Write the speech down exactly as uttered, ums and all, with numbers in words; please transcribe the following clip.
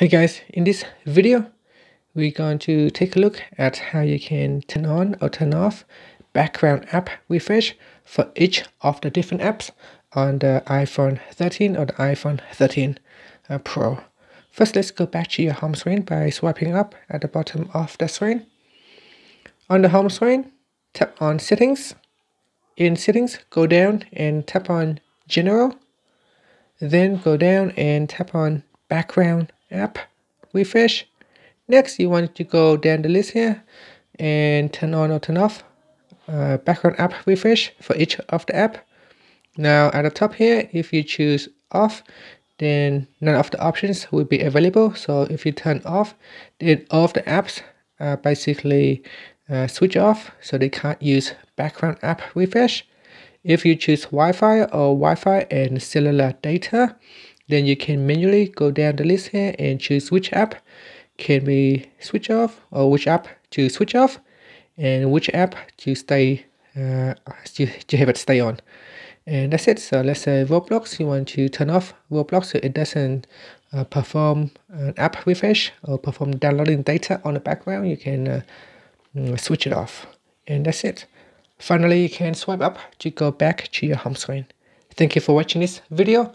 Hey guys, in this video we're going to take a look at how you can turn on or turn off background app refresh for each of the different apps on the iPhone thirteen or the iPhone thirteen Pro. First, let's go back to your home screen by swiping up at the bottom of the screen. On the home screen, tap on Settings. In Settings, go down and tap on General. Then go down and tap on Background App refresh. Next, you want to go down the list here and turn on or turn off uh, background app refresh for each of the app. Now at the top here, if you choose off, then none of the options will be available. So if you turn off, then all of the apps are basically uh, switch off, so they can't use background app refresh. If you choose Wi-Fi or Wi-Fi and cellular data, then you can manually go down the list here and choose which app can be switched off, or which app to switch off, and which app to stay, uh, to, to have it stay on. And that's it. So let's say Roblox, you want to turn off Roblox so it doesn't uh, perform an app refresh or perform downloading data on the background. You can uh, switch it off. And that's it. Finally, you can swipe up to go back to your home screen. Thank you for watching this video.